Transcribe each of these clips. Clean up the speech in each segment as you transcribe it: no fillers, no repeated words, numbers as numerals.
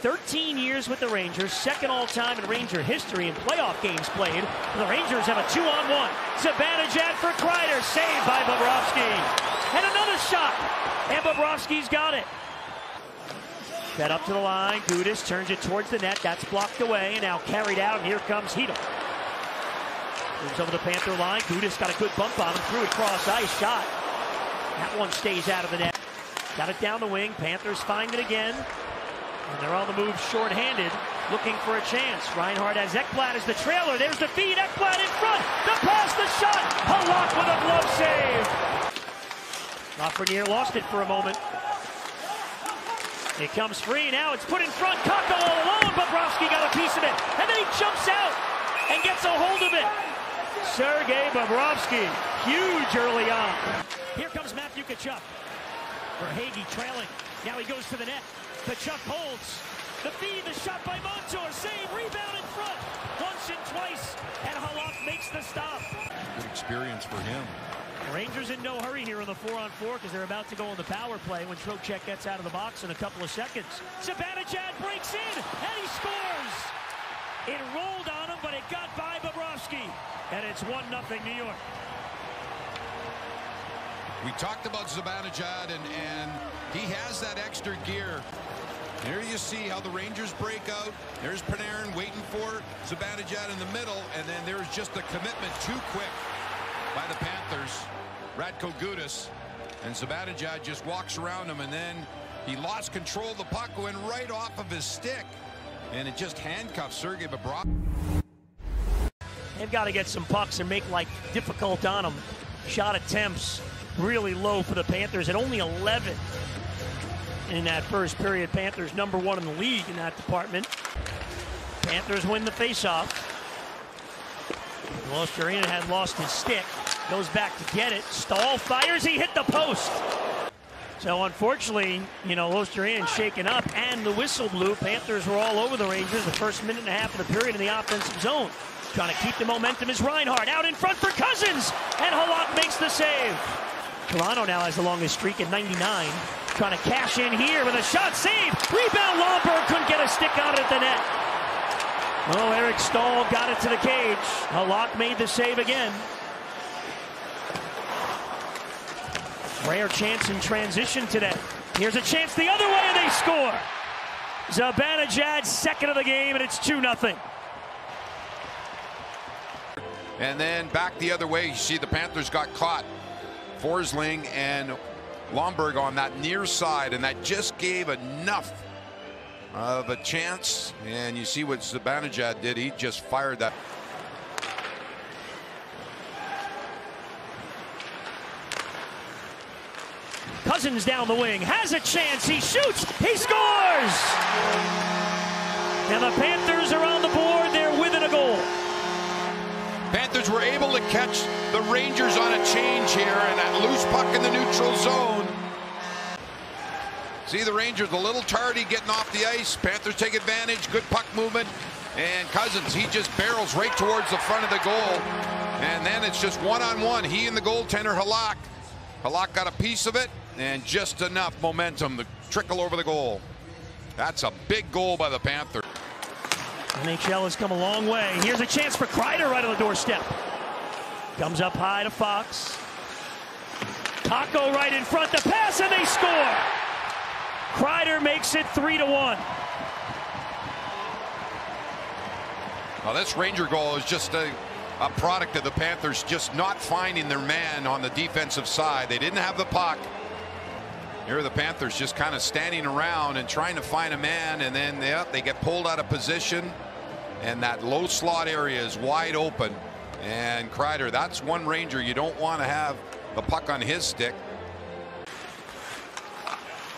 13 years with the Rangers, second all-time in Ranger history in playoff games played. The Rangers have a 2-on-1. Zibanejad for Kreider, saved by Bobrovsky. And another shot, and Bobrovsky's got it. Fed up to the line, Gudas turns it towards the net, that's blocked away, and now carried out, and here comes Hedal. Moves over the Panther line, Gudas got a good bump on him, threw it cross ice, shot. That one stays out of the net. Got it down the wing, Panthers find it again. And they're on the move shorthanded, looking for a chance. Reinhardt has Ekblad as the trailer. There's the feed. Ekblad in front. The pass, the shot. Halak with a glove save. Lafreniere lost it for a moment. It comes free. Now it's put in front. Kako all alone. Bobrovsky got a piece of it. And then he jumps out and gets a hold of it. Sergei Bobrovsky, huge early on. Here comes Matthew Tkachuk. Verhaeghe trailing. Now he goes to the net. Tkachuk holds. The feed, the shot by Montour. Save, rebound in front. Once and twice. And Halak makes the stop. Good experience for him. Rangers in no hurry here on the 4-on-4 because they're about to go on the power play when Trocheck gets out of the box in a couple of seconds. Zibanejad breaks in, and he scores. It rolled on him, but it got by Bobrovsky. And it's 1-0 New York. We talked about Zibanejad, and he has that extra gear. There you see how the Rangers break out. There's Panarin waiting for Zibanejad in the middle, and then there's just the commitment too quick by the Panthers. Radko Gudas, and Zibanejad just walks around him, and then he lost control of the puck, went right off of his stick, and it just handcuffs Sergei Bobrovsky. They've got to get some pucks and make life difficult on them. Shot attempts really low for the Panthers at only 11 in that first period. Panthers number one in the league in that department. Panthers win the faceoff. Lostorien had lost his stick, goes back to get it. Stahl fires, he hit the post. So unfortunately, you know, Lostorien shaken up and the whistle blew. Panthers were all over the Rangers the first minute and a half of the period in the offensive zone. Trying to keep the momentum is Reinhardt out in front for Cousins, and Halak makes the save. Toronto now has the longest streak at 99. Trying to cash in here with a shot, save. Rebound, Lomberg couldn't get a stick on it at the net. Oh, Eric Staal got it to the cage. Halak made the save again. Rare chance in transition today. Here's a chance the other way, and they score. Zibanejad's second of the game, and it's 2-0. And then back the other way, you see the Panthers got caught. Forsling and Lomberg on that near side, and that just gave enough of a chance. And you see what Zibanejad did, he just fired that. Cousins down the wing, has a chance, he shoots, he scores! And the Panthers are on the board, they're within a goal. Panthers were able to catch the Rangers on a change here, and that loose puck in the neutral zone. See the Rangers a little tardy getting off the ice. Panthers take advantage, good puck movement, and Cousins, he just barrels right towards the front of the goal. And then it's just one-on-one, he and the goaltender Halak. Halak got a piece of it, and just enough momentum to trickle over the goal. That's a big goal by the Panthers. NHL has come a long way. Here's a chance for Kreider right on the doorstep. Comes up high to Fox. Kako right in front, the pass, and they score. Kreider makes it 3-1. Well, this Ranger goal is just a product of the Panthers just not finding their man on the defensive side. They didn't have the puck. Here are the Panthers just kind of standing around and trying to find a man, and then they get pulled out of position, and that low slot area is wide open. And Kreider, that's one Ranger you don't want to have the puck on his stick.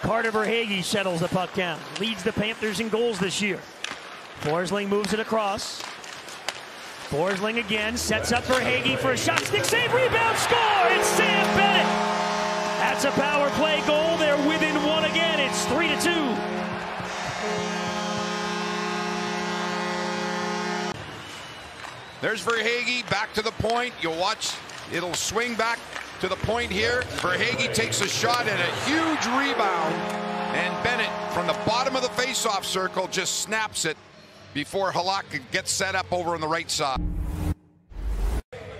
Carter Verhaeghe settles the puck down, leads the Panthers in goals this year. Forsling moves it across. Forsling again sets up Verhaeghe for a shot, stick save, rebound, score! It's Sam Bennett. That's a power play goal. They're within one again. It's 3-2. There's Verhaeghe back to the point. You'll watch. It'll swing back to the point here. Verhaeghe takes a shot and a huge rebound. And Bennett from the the bottom of the faceoff circle, just snaps it before Halak gets set up over on the right side.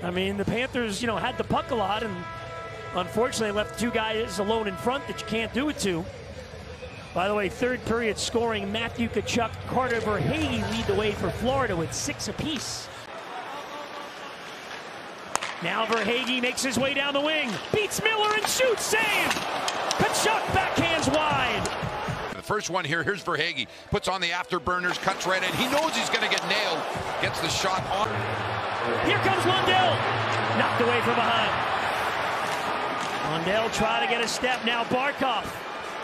I mean, the Panthers, you know, had the puck a lot and unfortunately left two guys alone in front that you can't do it to. By the way, third period scoring, Matthew Tkachuk, Carter Verhaeghe lead the way for Florida with 6 apiece. Now Verhaeghe makes his way down the wing, beats Miller and shoots, save! Tkachuk backhands wide. The first one here, here's Verhaeghe, puts on the afterburners, cuts right in. He knows he's going to get nailed, gets the shot on. Here comes Lundell, knocked away from behind. Lundell trying to get a step, now Barkov.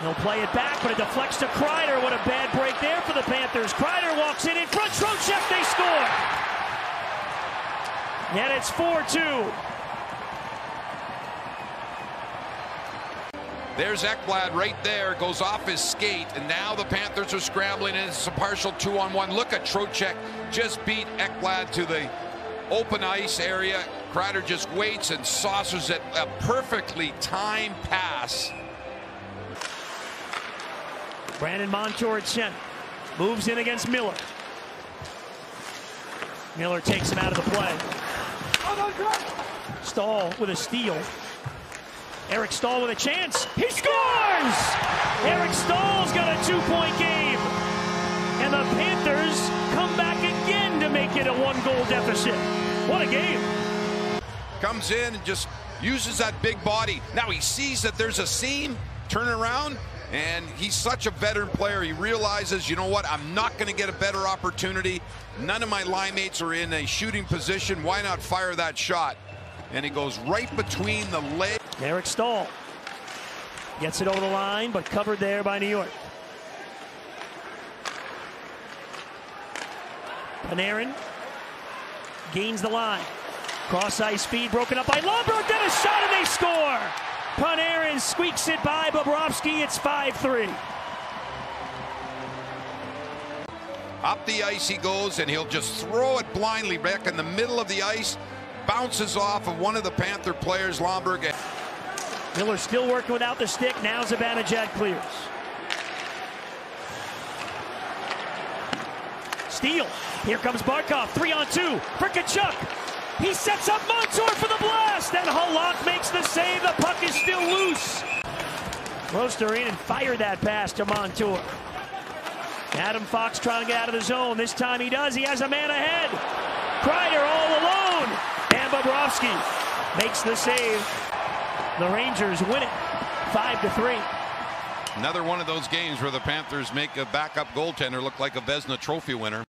He'll play it back, but it deflects to Kreider. What a bad break there for the Panthers. Kreider walks in front. Trocheck, they score. And it's 4-2. There's Ekblad right there. Goes off his skate, and now the Panthers are scrambling, and it's a partial 2-on-1. Look at Trocheck. Just beat Ekblad to the open ice area. Kreider just waits and saucers it. A perfectly timed pass. Brandon Montour at center, moves in against Miller. Miller takes him out of the play. Stahl with a steal. Eric Staal with a chance. He scores! Eric Stahl's got a 2-point game. And the Panthers come back again to make it a 1-goal deficit. What a game. Comes in and just uses that big body. Now he sees that there's a seam, turn around. And he's such a veteran player, he realizes, you know what, I'm not going to get a better opportunity. None of my line mates are in a shooting position. Why not fire that shot? And he goes right between the legs. Eric Staal gets it over the line, but covered there by New York. Panarin gains the line. Cross-ice feed broken up by Lomberg. Then a shot and they score! Panarin squeaks it by Bobrovsky. It's 5-3. Up the ice he goes, and he'll just throw it blindly back in the middle of the ice. Bounces off of one of the Panther players, Lomberg. Miller still working without the stick. Now Zibanejad clears. Steal. Here comes Barkov. 3-on-2 for Tkachuk. He sets up Montour for the blast, and Halak makes the save. The puck is still loose. Lostorien and fired that pass to Montour. Adam Fox trying to get out of the zone. This time he does. He has a man ahead. Kreider all alone. And Bobrovsky makes the save. The Rangers win it 5-3. Another one of those games where the Panthers make a backup goaltender look like a Vezina Trophy winner.